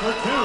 for two.